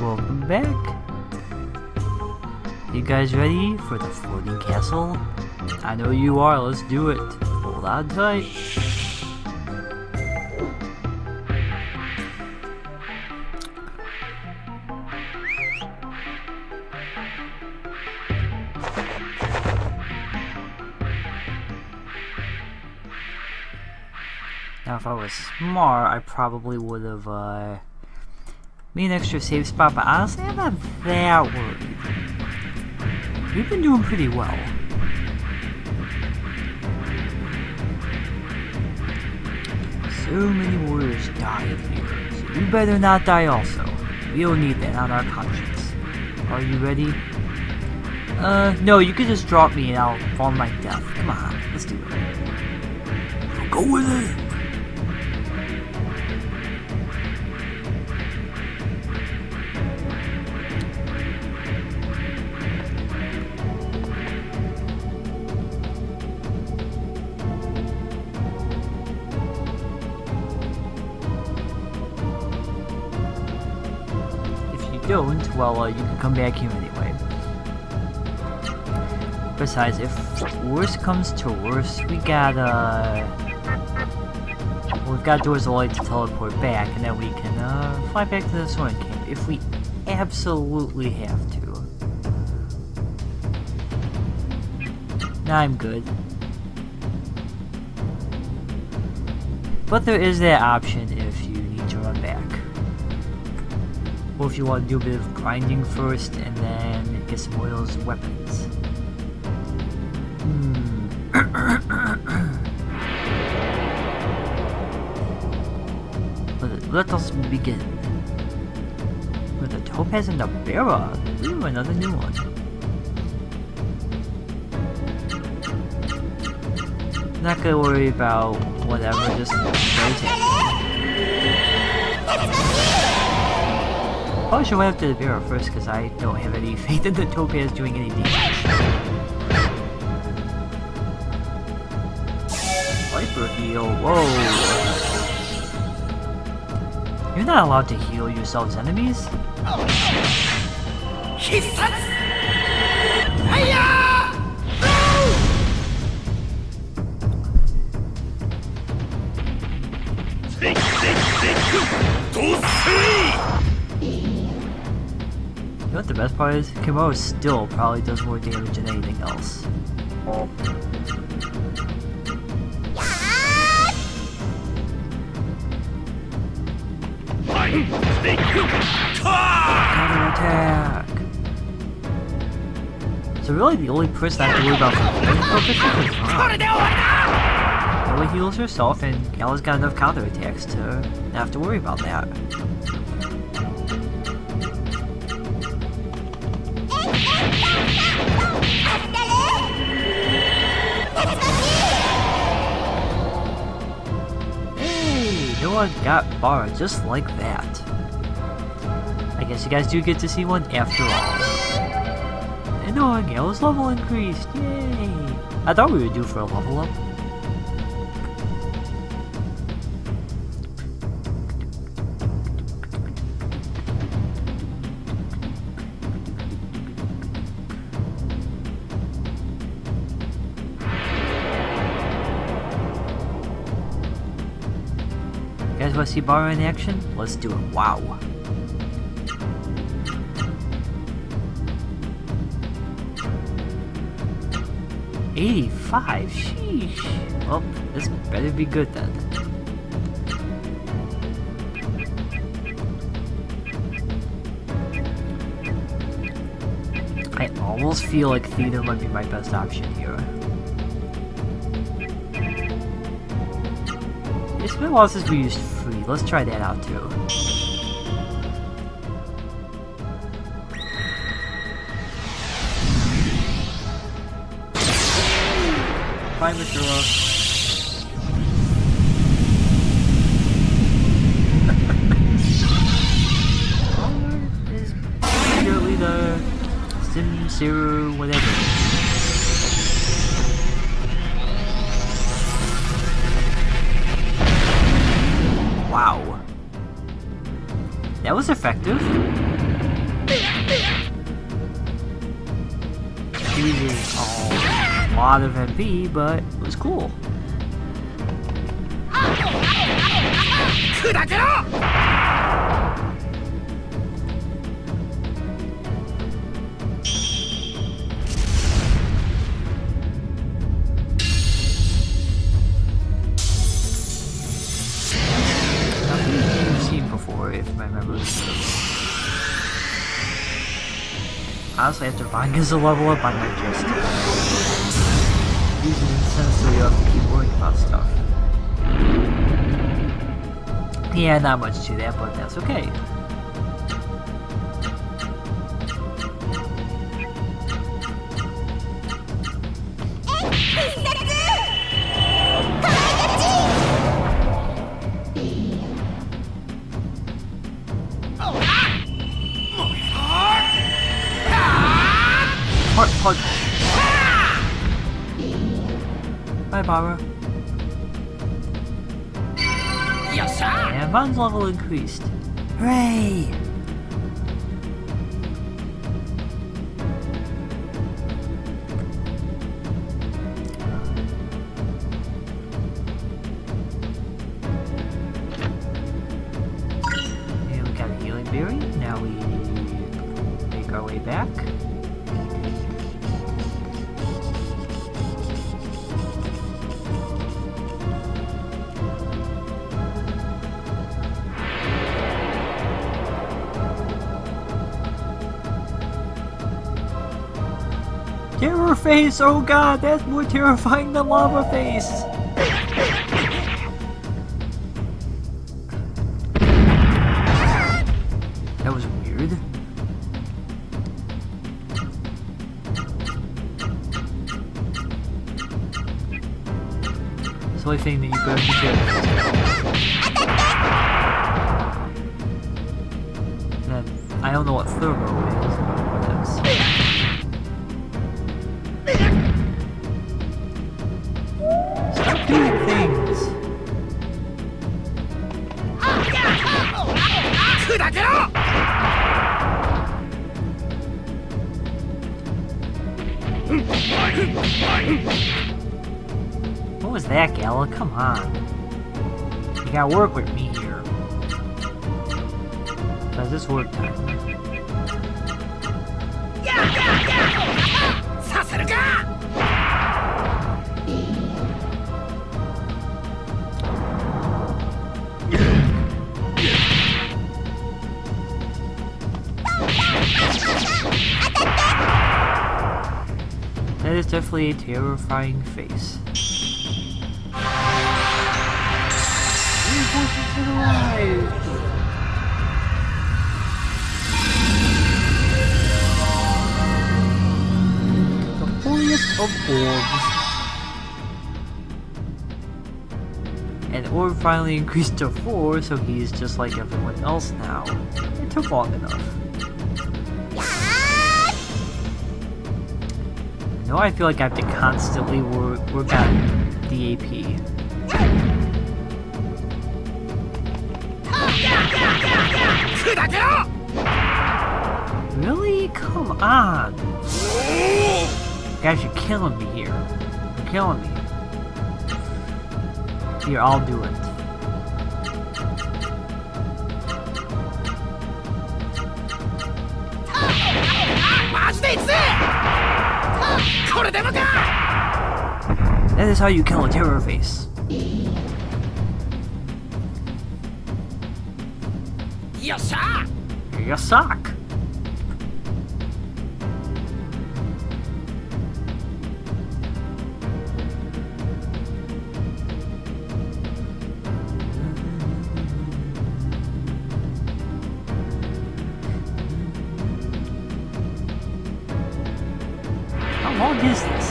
Welcome back. You guys ready for the Floating Castle? I know you are, let's do it. Hold on tight. Now if I was smart, I probably would have made an extra save spot, but honestly I'm not that worried. We've been doing pretty well. So many warriors die in here, so you better not die also. We don't need that on our conscience. Are you ready? No, you can just drop me and I'll fall to my death. Come on, let's do it. Go with it! Don't, well, you can come back here anyway. Besides, if worse comes to worse, we've got Doors of Light to teleport back, and then we can fly back to the Soren camp if we absolutely have to. Nah, I'm good. But there is that option if you need to run back. Or if you want to do a bit of grinding first and then get some Royals' weapons. Let us begin. With the Topaz and the Bearer. Ooh, another new one. Not gonna worry about whatever, just rotate. Probably should wait up to the Bureau first because I don't have any faith in the Topaz is doing any damage. Viper heal, whoa! You're not allowed to heal yourselves, enemies? You know what the best part is? Kemaro still probably does more damage than anything else. Counter attack! So really the only person I have to worry about is Vahn. Noah heals herself and Galah's got enough counter attacks to not have to worry about that. Noah got barred just like that. I guess you guys do get to see one after all. And Noah and Galah's level increased, yay! I thought we were due for a level up. Want to see Bara in action? Let's do it. Wow. $85. Sheesh. Well, this better be good then. I almost feel like theater might be my best option here. It's been a while since we used free. Let's try that out too. Bye, Mr. Rock. Is purely the Sim Zero whatever. Wow. That was effective. Using a lot of MP, but it was cool. Nothing we've seen before, if my memory is correct. Honestly, after Vahn gets a level up, I might just use an incense so you don't have to keep worrying about stuff. Yeah, not much to that, but that's okay. Bye, Barbara. Yes, sir. And Vahn's level increased. Hooray! And we got a healing berry. Now we make our way back. Terror Face! Oh god, that's more terrifying than Lava Face! That was weird. It's the only thing that you could have to check. I don't know what thermal is, but that's... What was that, Galah? Come on. You gotta work with me here. Does this work time? That is definitely a terrifying face. The holiest of orbs. And orb finally increased to 4, so he's just like everyone else now. It took long enough. No, I feel like I have to constantly work on the AP. Really? Come on! Guys, you're killing me here. You're killing me. Here, I'll do it. That is how you kill a Terror Face. Your sock! How long is this?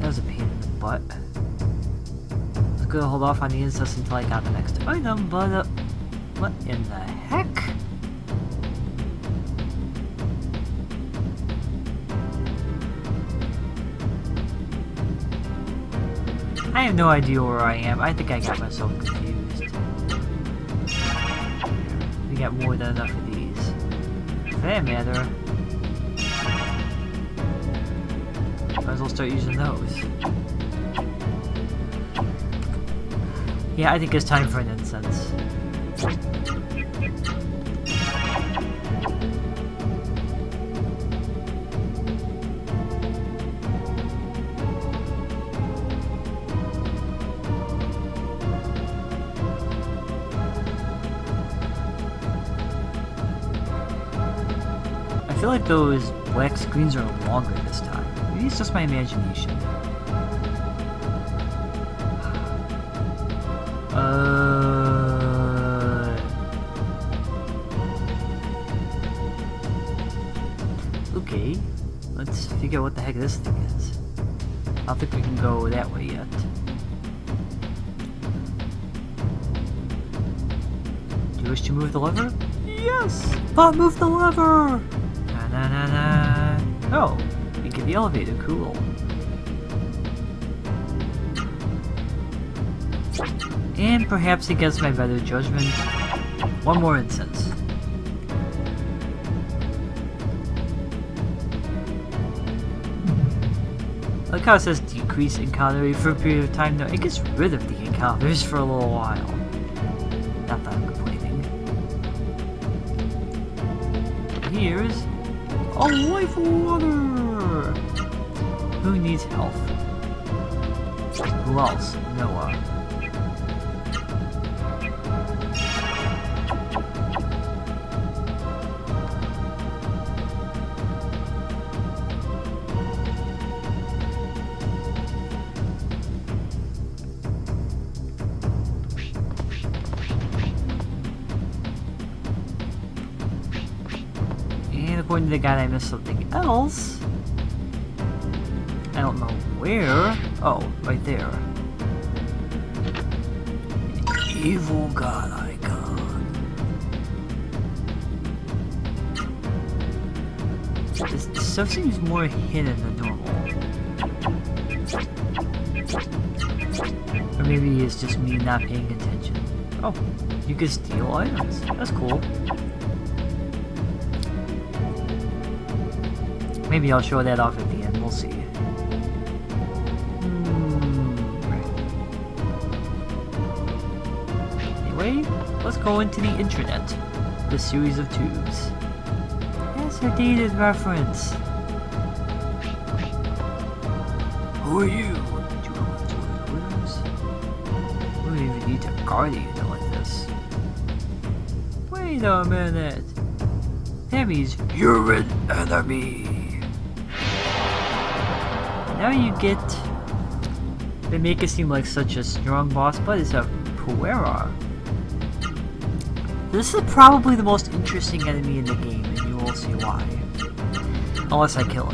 That was a pain in the butt. Gonna hold off on the incense until I got the next item, but what in the heck? I have no idea where I am. I think I got myself confused. get more than enough of these. For that matter, might as well start using those. Yeah, I think it's time for an incense. I feel like those black screens are longer this time. Maybe it's just my imagination. Okay, let's figure out what the heck this thing is. I don't think we can go that way yet. Do you wish to move the lever? Yes! But move the lever! Na, na, na. Oh, we get the elevator, cool. And perhaps against my better judgment, one more incense. Like how it says decrease encounter for a period of time, though, it gets rid of the encounters for a little while. Not that I'm complaining. Here's a life water! Who needs health? Who else? Noah. According to the guy, I missed something else. I don't know where. Oh, right there. An evil god icon. This stuff seems more hidden than normal. Or maybe it's just me not paying attention. Oh, you can steal items. That's cool. Maybe I'll show that off at the end, we'll see. Anyway, let's go into the intranet. The series of tubes. That's a dated reference. Who are you? We don't even need to guard you like this. Wait a minute. That means you're an enemy. Now you get, they make it seem like such a strong boss, but it's a Poeira. This is probably the most interesting enemy in the game, and you will see why. Unless I kill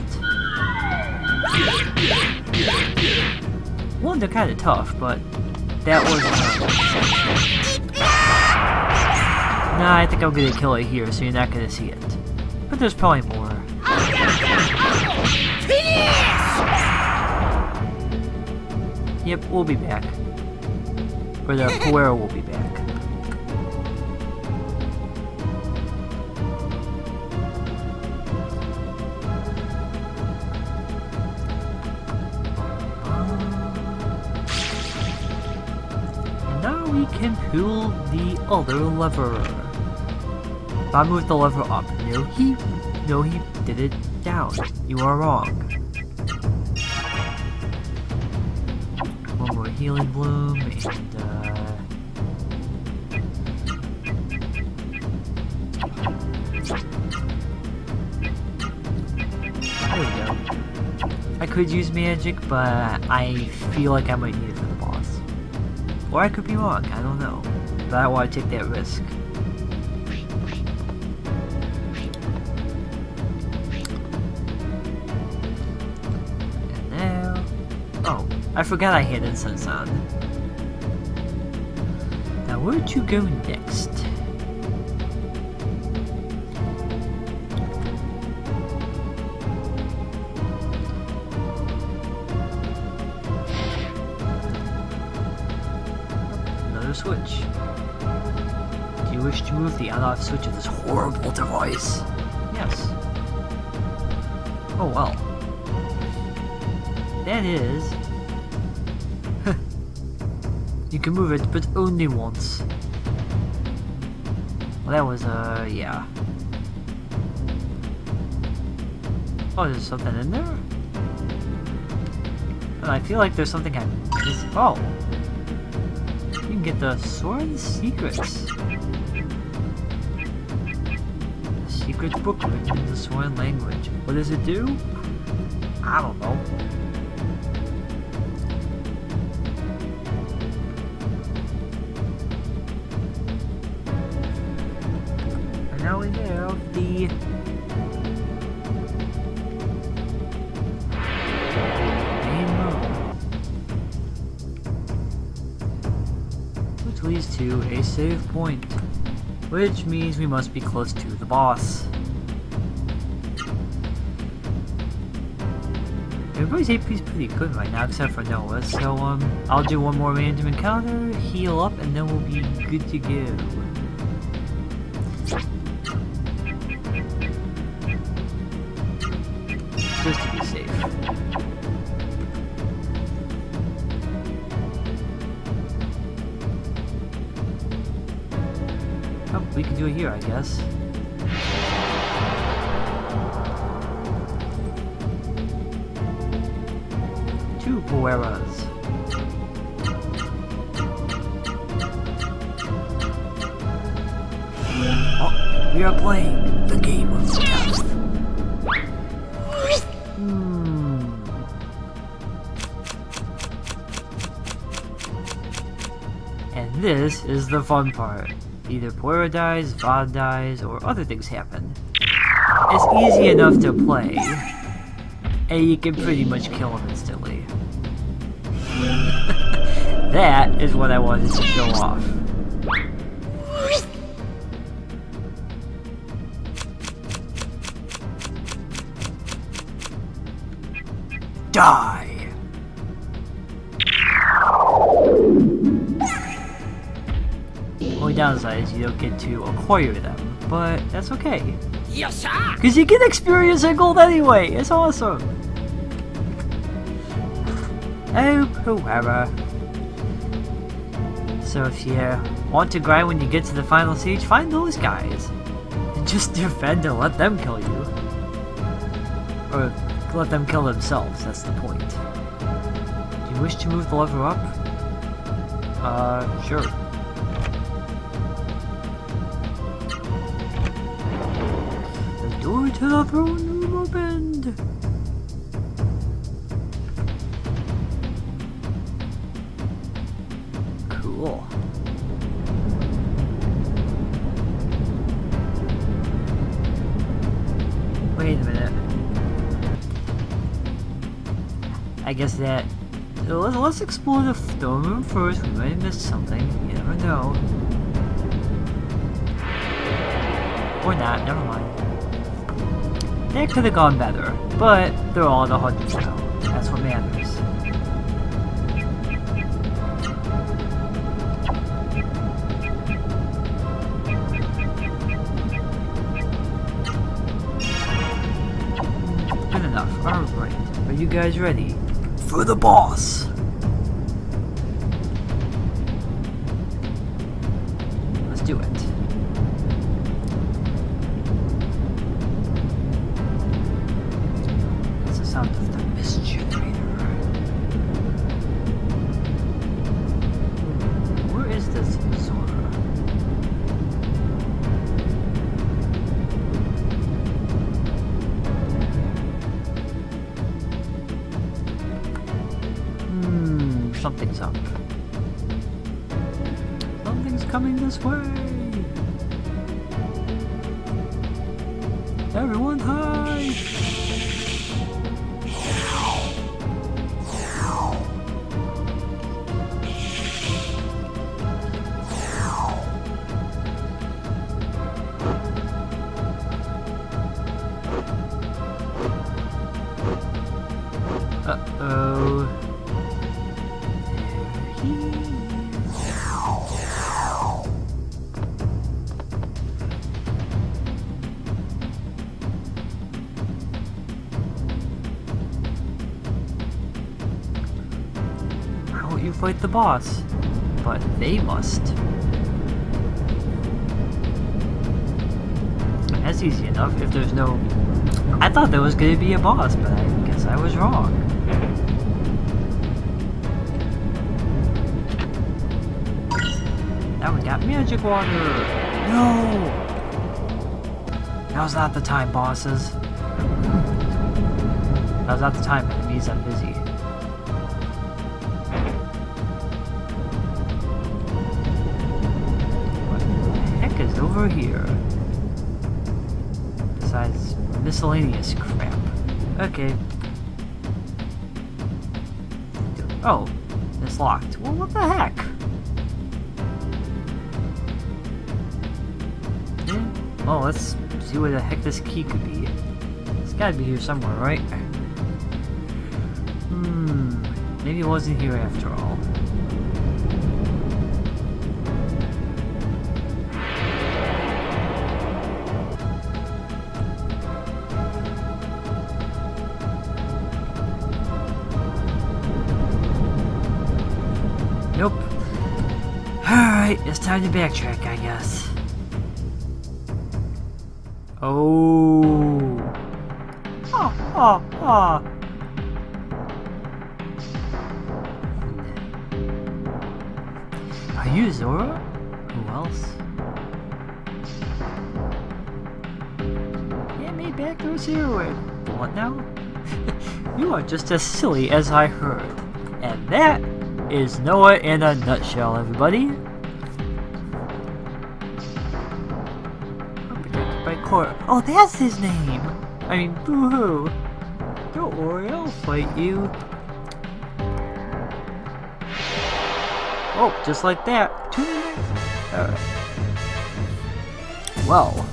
it. Well, they're kinda tough, but that was... Nah, I think I'm gonna kill it here, so you're not gonna see it. But there's probably more. Yep, we'll be back. Or the Poeira will be back. And now we can pull the other lever. If I move the lever up, no he did it down. You are wrong. Healing bloom and there we go. I could use magic, but I feel like I might need it for the boss. Or I could be wrong, I don't know. But I want to take that risk. I forgot I had incense on. Now where to go next? Another switch. Do you wish to move the allied suit to this horrible device? Yes. Oh well. That is... you can move it, but only once. Well, that was, yeah. Oh, there's something in there? But I feel like there's something I'm missing. Oh! You can get the Soren Secrets. A secret book written in the Soren language. What does it do? I don't know. And now we have the... which leads to a save point, which means we must be close to the boss. Everybody's AP is pretty good right now except for Noah, so I'll do one more random encounter, heal up, and then we'll be good to go. Just to be safe. Oh, we can do it here, I guess. Two Poeiras. Oh, we are playing the game of death. This is the fun part. Either Poeira dies, Vahn dies, or other things happen. It's easy enough to play, and you can pretty much kill him instantly. That is what I wanted to show off. Die! Downside is you don't get to acquire them, but that's okay. Yes, sir. Because you get experience and gold anyway. It's awesome. Oh, Poeira. So if you want to grind when you get to the final siege, find those guys and just defend and let them kill you, or let them kill themselves. That's the point. Do you wish to move the lever up? Sure. Door to the throne room opened! Cool. Wait a minute. I guess that... Let's explore the throne room first. We might have missed something. You never know. Or not, never mind. That could have gone better, but they're all in the hundreds now. That's what matters. Good enough. Alright. Are you guys ready? For the boss! Let's do it. Something's up. Something's coming this way! Everyone hide! Uh-oh... won't you fight the boss? But they must. That's easy enough if there's no... I thought there was going to be a boss, but I guess I was wrong. Now we got magic water! No! Now's not the time, bosses. Now's not the time, but it means I'm busy. Over here. Besides miscellaneous crap. Okay. Oh, it's locked. Well, what the heck? Well, let's see where the heck this key could be. It's gotta be here somewhere, right? Maybe it wasn't here after all. Nope. Alright, it's time to backtrack, I guess. Oh. Are you Zora? Who else? Yeah, me back through zero. What now? You are just as silly as I heard. And that is Noah in a nutshell, everybody. I'm protected by Cora. Oh, that's his name! I mean, boo-hoo. Don't worry, I'll fight you. Oh, just like that. Alright. Well.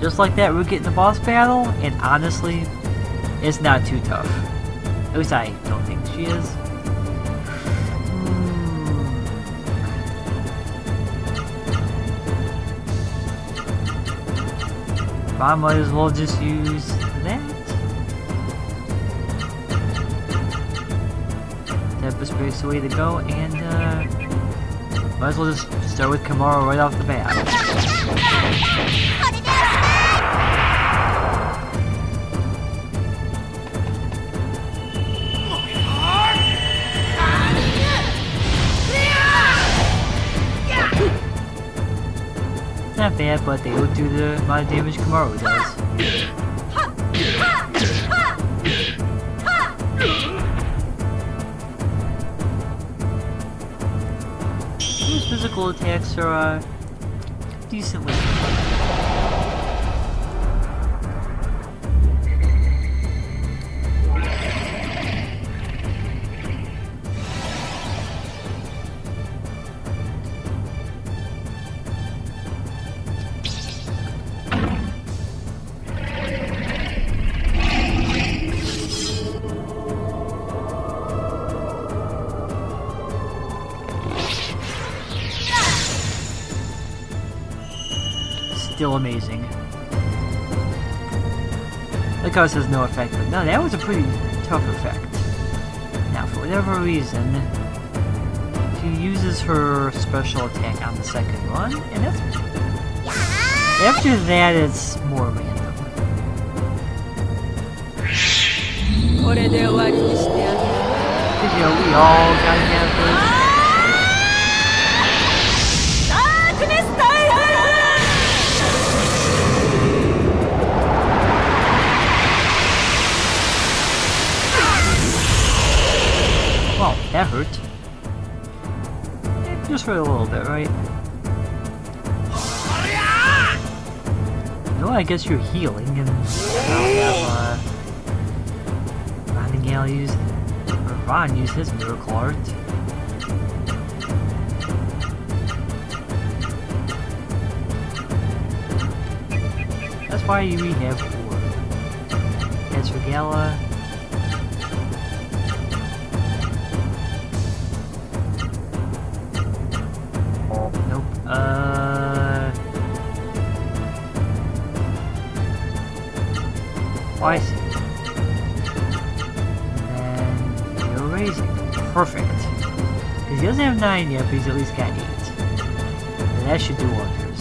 Just like that, we're getting the boss battle, and honestly, it's not too tough. At least I don't think she is. I might as well just use that. Tempest Break's the way to go, and might as well just start with Kemaro right off the bat. Not bad, but they don't do the amount of damage Kemaro does. These physical attacks are decently. Still amazing. Like how it says no effect, but no, that was a pretty tough effect. Now, for whatever reason, she uses her special attack on the second one, and that's... After that, it's more random. Because, you know, we all gotta have this. Well, that hurt. Just for a little bit, right? No, I guess you're healing and I'll have Vahn and Galah use his miracle art. That's why we have four. As for Galah. twice it. And then you raise it. Perfect. Because he doesn't have 9 yet, but he's at least got 8. And that should do wonders. And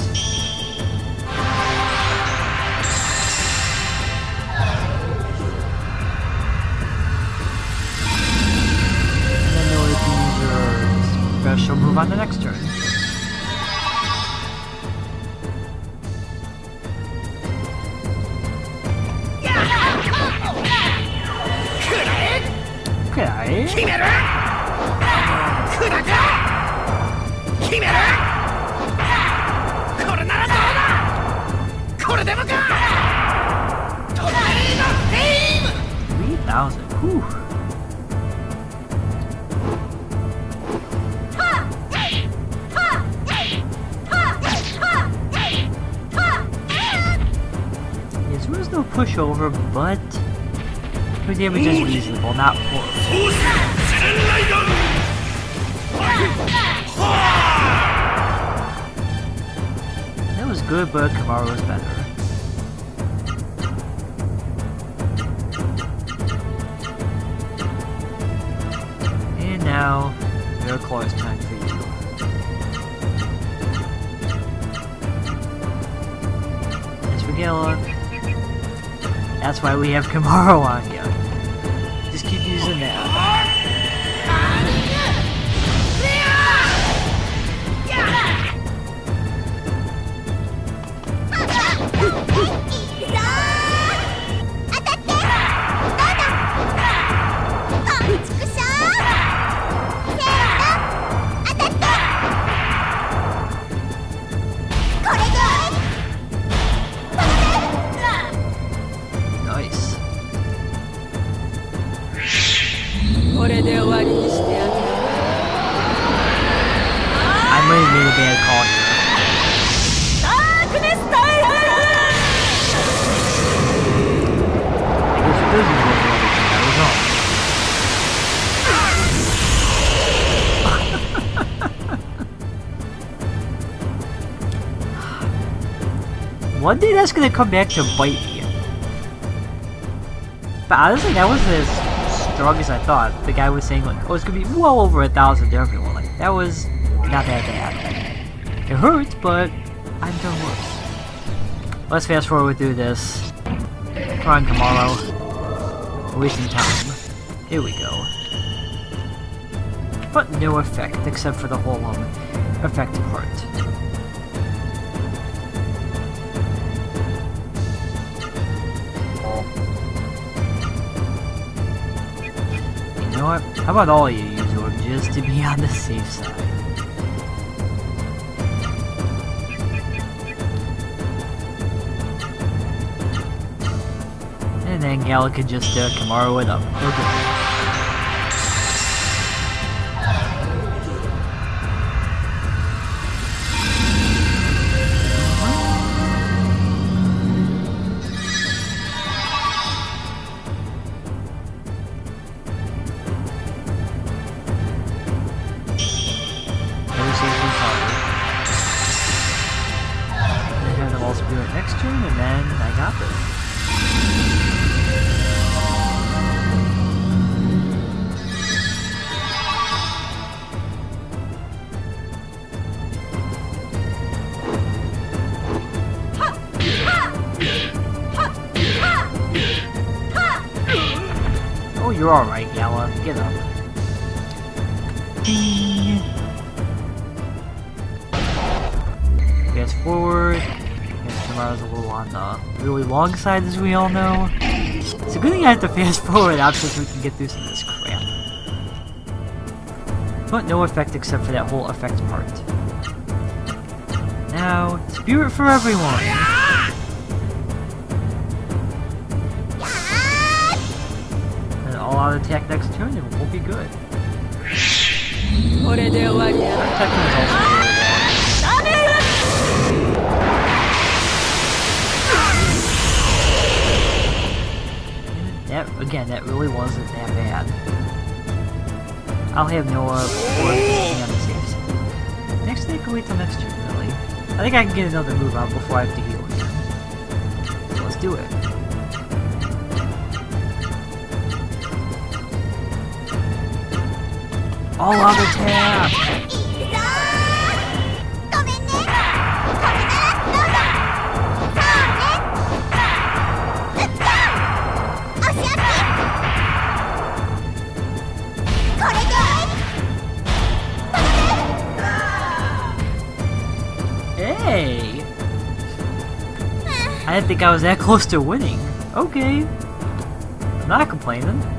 then you'll use your special move on the next turn. Over, but her damage is reasonable, not poor. That was good, but Kemaro is better. And now, your claw is time for you. As for Galah, that's why we have Kemaro on you. Just keep using that. One day that's gonna come back to bite me. But honestly, that wasn't as strong as I thought. The guy was saying like, oh, it's gonna be well over 1,000 to everyone. Like, that was not that bad. It hurts, but I've done worse. Let's fast forward through this. Come on, Kemaro. We're wasting time. Here we go. But no effect, except for the whole effect part. You know what? How about all you use orb just to be on the safe side? And then Galah could just Kemaro it up. You're alright, Galah. Get up. Fast forward. And Kemaro's a little on the really long side, as we all know. It's a good thing I have to fast forward out so we can get through some of this crap. But no effect except for that whole effect part. Now, spirit for everyone! Attack next turn and we'll be good. That really wasn't that bad. I'll have Noah for on the safe side. Next thing I can wait till next turn, really. I think I can get another move out before I have to heal again. So let's do it. All on the tap! Hey! I didn't think I was that close to winning. Okay. I'm not complaining.